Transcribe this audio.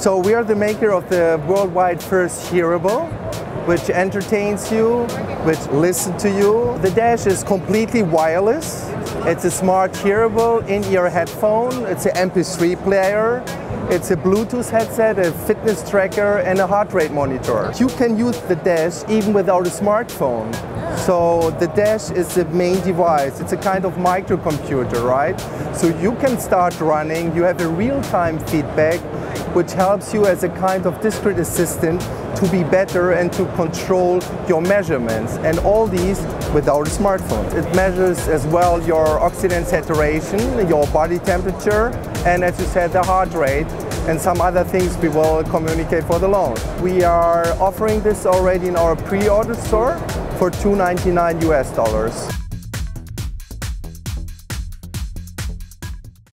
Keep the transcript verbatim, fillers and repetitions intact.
So we are the maker of the worldwide first hearable, which entertains you, which listens to you. The Dash is completely wireless. It's a smart hearable, in-ear headphone, it's an M P three player, it's a Bluetooth headset, a fitness tracker and a heart rate monitor. You can use the Dash even without a smartphone. So the Dash is the main device, it's a kind of microcomputer, right? So you can start running, you have a real-time feedback, which helps you as a kind of discrete assistant to be better and to control your measurements. And all these without a smartphone. It measures as well your oxygen saturation, your body temperature, and as you said, the heart rate, and some other things we will communicate for the launch. We are offering this already in our pre-order store for two ninety-nine U S dollars.